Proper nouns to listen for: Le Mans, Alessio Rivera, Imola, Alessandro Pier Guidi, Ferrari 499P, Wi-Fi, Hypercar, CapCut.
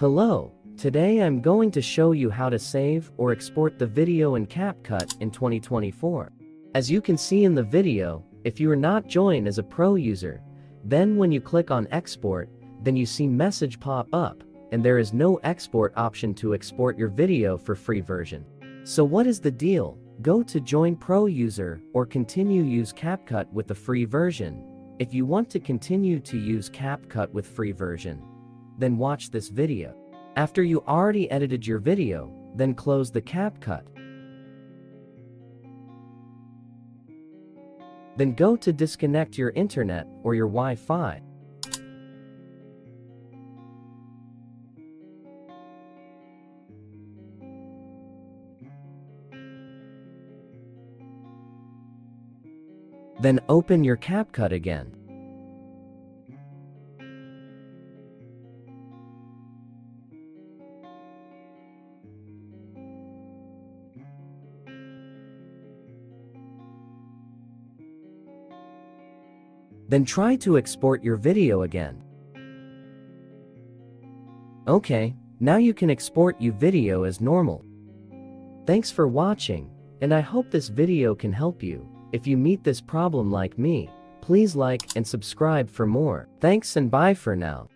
Hello, today I'm going to show you how to save or export the video in CapCut in 2024. As you can see in the video, if you are not joined as a pro user, then when you click on export, then you see message pop up, and there is no export option to export your video for free version. So what is the deal? Go to join pro user or continue use CapCut with the free version. If you want to continue to use CapCut with free version, then watch this video. After you already edited your video, then close the CapCut. Then go to disconnect your internet or your Wi-Fi. Then open your CapCut again. Then try to export your video again. Okay, now you can export your video as normal. Thanks for watching, and I hope this video can help you. If you meet this problem like me, please like and subscribe for more. Thanks and bye for now.